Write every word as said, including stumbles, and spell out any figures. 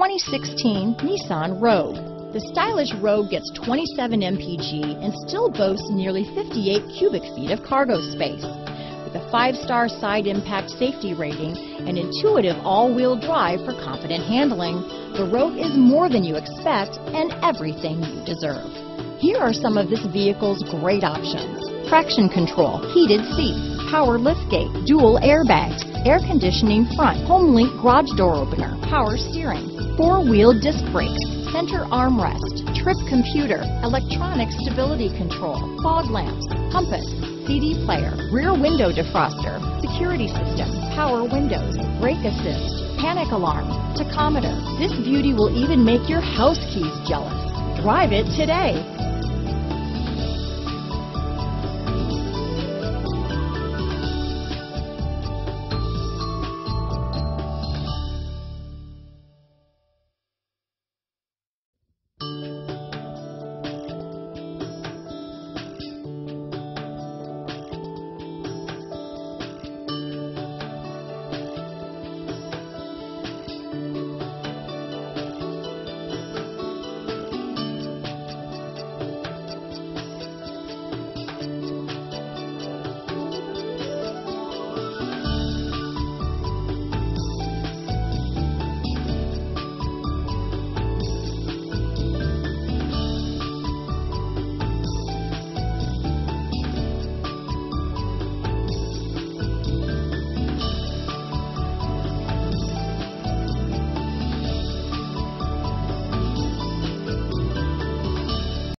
twenty sixteen Nissan Rogue. The stylish Rogue gets twenty-seven M P G and still boasts nearly fifty-eight cubic feet of cargo space. With a five-star side impact safety rating and intuitive all-wheel drive for confident handling, the Rogue is more than you expect and everything you deserve. Here are some of this vehicle's great options: traction control, heated seats, power liftgate, dual airbags, air conditioning front, HomeLink garage door opener, power steering, four-wheel disc brakes, center armrest, trip computer, electronic stability control, fog lamps, compass, C D player, rear window defroster, security system, power windows, brake assist, panic alarm, tachometer. This beauty will even make your house keys jealous. Drive it today.